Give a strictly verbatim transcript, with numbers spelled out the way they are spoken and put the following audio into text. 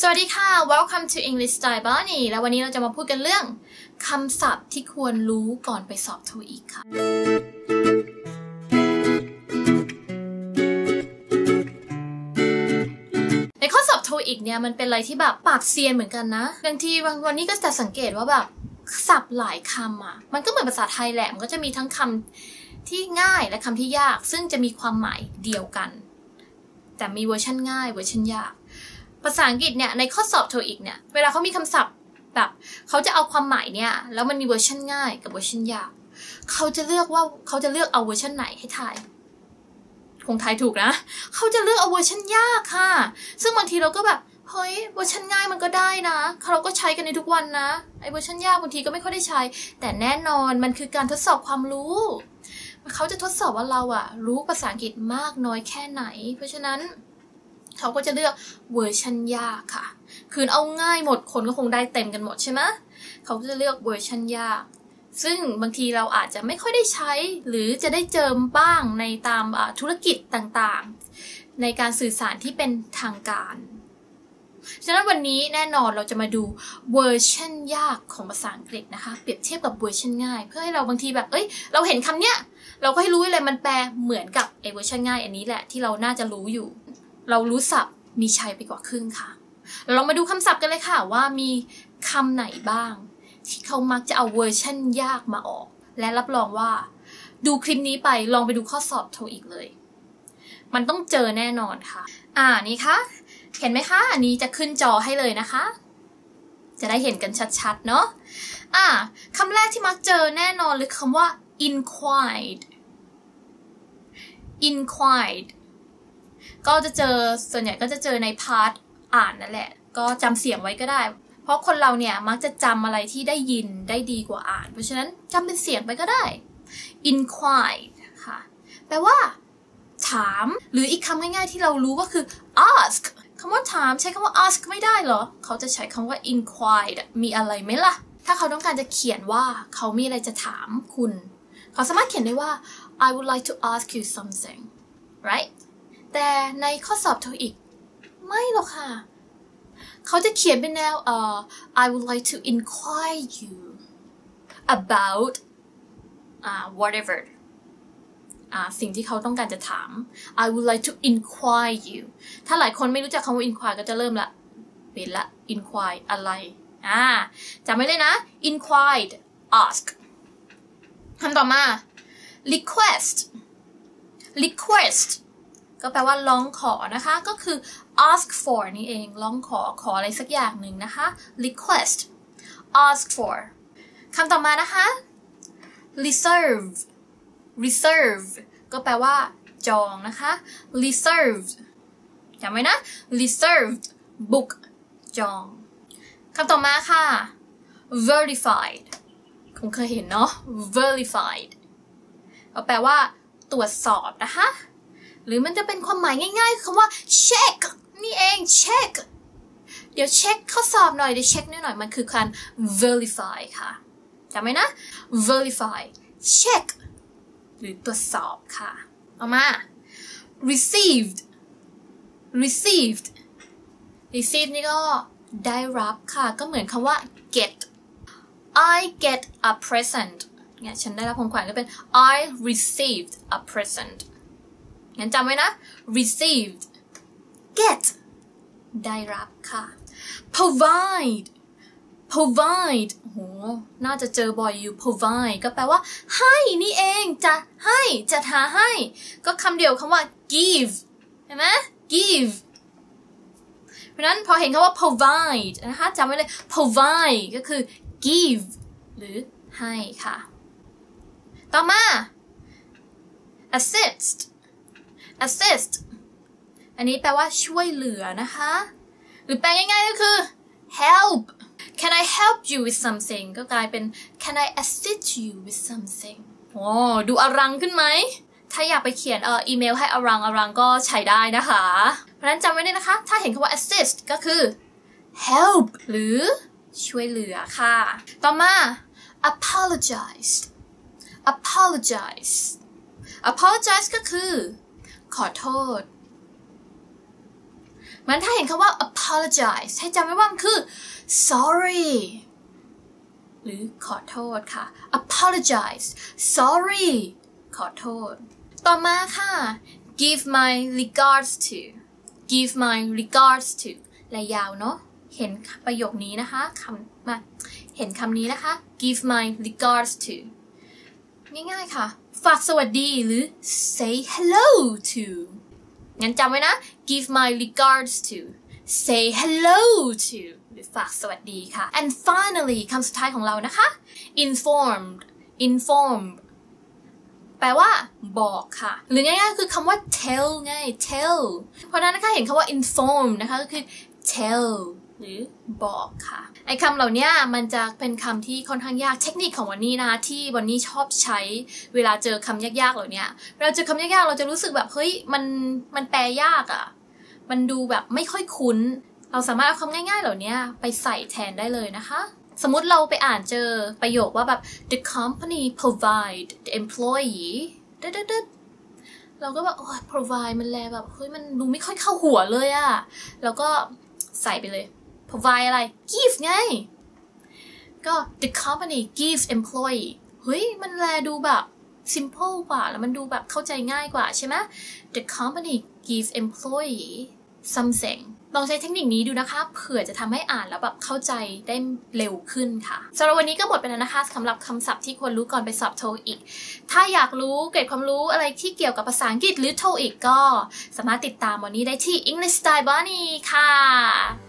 สวัสดีค่ะ Welcome to English Style Bonnie แล้ววันนี้เราจะมาพูดกันเรื่องคำศัพท์ที่ควรรู้ก่อนไปสอบ โทอิค ค่ะในข้อสอบ โทอิค เนี่ยมันเป็นอะไรที่แบบปากเซียนเหมือนกันนะบางทีบางวันนี้ก็จะสังเกตว่าแบบศัพท์หลายคำอ่ะมันก็เหมือนภาษาไทยแหละมันก็จะมีทั้งคำที่ง่ายและคำที่ยากซึ่งจะมีความหมายเดียวกันแต่มีเวอร์ชันง่ายเวอร์ชันยากภาษาอังกฤษเนี่ยในข้อสอบ โทอิค เนี่ยเวลาเขามีคำศัพท์แบบเขาจะเอาความหมายเนี่ยแล้วมันมีเวอร์ชันง่ายกับเวอร์ชันยากเขาจะเลือกว่าเขาจะเลือกเอาเวอร์ชันไหนให้ทายคงทายถูกนะเขาจะเลือกเอาเวอร์ชันยากค่ะซึ่งบางทีเราก็แบบเฮ้ยเวอร์ชันง่ายมันก็ได้นะเราก็ใช้กันในทุกวันนะไอเวอร์ชันยากบางทีก็ไม่ค่อยได้ใช้แต่แน่นอนมันคือการทดสอบความรู้เขาจะทดสอบว่าเราอะรู้ภาษาอังกฤษมากน้อยแค่ไหนเพราะฉะนั้นเขาก็จะเลือกเวอร์ชันยากค่ะคือเอาง่ายหมดคนก็คงได้เต็มกันหมดใช่ไหมเขาก็จะเลือกเวอร์ชันยากซึ่งบางทีเราอาจจะไม่ค่อยได้ใช้หรือจะได้เจอบ้างในตามธุรกิจต่างๆในการสื่อสารที่เป็นทางการฉะนั้นวันนี้แน่นอนเราจะมาดูเวอร์ชันยากของภาษาอังกฤษนะคะเปรียบเทียบกับเวอร์ชันง่ายเพื่อให้เราบางทีแบบเอ้ยเราเห็นคำเนี้ยเราก็ให้รู้เลยมันแปลเหมือนกับไอ้เวอร์ชันง่ายอันนี้แหละที่เราน่าจะรู้อยู่เรารู้ศัพท์มีชัยไปกว่าครึ่งค่ะเรามาดูคำศัพท์กันเลยค่ะว่ามีคำไหนบ้างที่เขามักจะเอาเวอร์ชันยากมาออกและรับรองว่าดูคลิปนี้ไปลองไปดูข้อสอบโทอีกเลยมันต้องเจอแน่นอนค่ะอ่านี่ค่ะเห็นไหมคะอันนี้จะขึ้นจอให้เลยนะคะจะได้เห็นกันชัดๆเนาะอ่าคำแรกที่มักเจอแน่นอนเลยคำว่า inquired inquiredก็จะเจอส่วนใหญ่ก็จะเจอในพาร์ทอ่านนั่นแหละก็จำเสียงไว้ก็ได้เพราะคนเราเนี่ยมักจะจำอะไรที่ได้ยินได้ดีกว่าอ่านเพราะฉะนั้นจำเป็นเสียงไปก็ได้ inquired ค่ะแปลว่าถามหรืออีกคำง่ายๆที่เรารู้ก็คือ ask คำว่าถามใช้คำว่า ask ไม่ได้เหรอเขาจะใช้คำว่า inquired มีอะไรไหมล่ะถ้าเขาต้องการจะเขียนว่าเขามีอะไรจะถามคุณเขาสามารถเขียนได้ว่า I would like to ask you something rightแต่ในข้อสอบโทอิคไม่หรอกค่ะเขาจะเขียนเป็นแนวเอ่อ I would like to inquire you about uh, whatever uh, สิ่งที่เขาต้องการจะถาม I would like to inquire you ถ้าหลายคนไม่รู้จักคำว่า inquire ก็จะเริ่มละเป็นละ inquire อะไรอ่าจำไว้เลยนะ inquired ask คำต่อมา request requestก็แปลว่าร้องขอนะคะก็คือ ask for นี่เองร้องขอขออะไรสักอย่างหนึ่งนะคะ request ask for คำต่อมานะคะ reserve reserve ก็แปลว่าจองนะคะ reserve จำไว้นะ reserve book จองคำต่อมาค่ะ verified คงเคยเห็นเนาะ verified ก็แปลว่าตรวจสอบนะคะหรือมันจะเป็นความหมายง่ายๆคำว่า check นี่เอง check เดี๋ยวเช็คข้อสอบหน่อยเดี๋ยวเช็คหน่อยมันคือการ verify ค่ะจำไหมนะ verify check หรือตรวจสอบค่ะเอามา received received received นี่ก็ได้รับค่ะก็เหมือนคำว่า get I get a present เนี่ยฉันได้รับของขวัญก็เป็น I received a presentงั้นจำไว้นะ received get ได้รับค่ะ provide provide โหน่าจะเจอบ่อยอยู่ provide ก็แปลว่าให้นี่เองจะให้จะหาให้ก็คำเดียวคำว่า give เห็นไหม give เพราะฉะนั้นพอเห็นคำว่า provide นะคะจำไว้เลย provide ก็คือ give หรือให้ค่ะต่อมา assist assist อันนี้แปลว่าช่วยเหลือนะคะหรือแปลง่ายๆก็คือ help can I help you with something ก็กลายเป็น can I assist you with something โอ้ดูอลังขึ้นไหมถ้าอยากไปเขียนเอ่ออีเมลให้อลังอลังก็ใช้ได้นะคะเพราะฉะนั้นจำไว้เลยนะคะถ้าเห็นคำว่า assist ก็คือ help หรือช่วยเหลือค่ะต่อมา apologize apologize apologize ก็คือขอโทษ เหมือนถ้าเห็นคำว่า apologize ให้จำไว้ว่ามันคือ sorry หรือขอโทษค่ะ apologize sorry ขอโทษต่อมาค่ะ give my regards to give my regards to และยาวเนาะเห็นประโยคนี้นะคะคำมาเห็นคำนี้นะคะ give my regards to ง่ายๆค่ะฝากสวัสดีหรือ say hello to งั้นจำไว้นะ give my regards to say hello to หรือฝากสวัสดีค่ะ and finally คำสุดท้ายของเรานะคะ informed informed แปลว่าบอกค่ะหรือง่ายๆคือคำว่า tell ไง tell เพราะนั้นนะคะเห็นคำว่า inform นะคะก็คือ tell หรือบอกค่ะไอ้คำเหล่านี้มันจะเป็นคำที่ค่อนข้างยากเทคนิคของวันนี้นะคะที่วันนี้ชอบใช้เวลาเจอคำยากๆเหล่านี้เราเจอคำยากๆเราจะรู้สึกแบบเฮ้ยมันมันแปลยากอ่ะมันดูแบบไม่ค่อยคุ้นเราสามารถเอาคำง่ายๆเหล่านี้ไปใส่แทนได้เลยนะคะสมมติเราไปอ่านเจอประโยคว่าแบบ the company provide the employee ดึดดึดเราก็แบบโอ้ย provide มันแลแบบเฮ้ยมันดูไม่ค่อยเข้าหัวเลยอ่ะแล้วก็ใส่ไปเลย provide อะไร give ไงก็ the company gives employee เฮ้ยมันแลดูแบบ simple กว่าแล้วมันดูแบบเข้าใจง่ายกว่าใช่ไหม the company gives employee something ลองใช้เทคนิคนี้ดูนะคะเผื่อจะทำให้อ่านแล้วแบบเข้าใจได้เร็วขึ้นค่ะสำหรับวันนี้ก็หมดไปแล้วนะคะสำหรับคำศัพท์ที่ควรรู้ก่อนไปสอบ โทอิค ถ้าอยากรู้เกร็ดความรู้อะไรที่เกี่ยวกับภาษาอังกฤษหรือ โทอิค ก็สามารถติดตามวันนี้ได้ที่ English Style Bonnie ค่ะ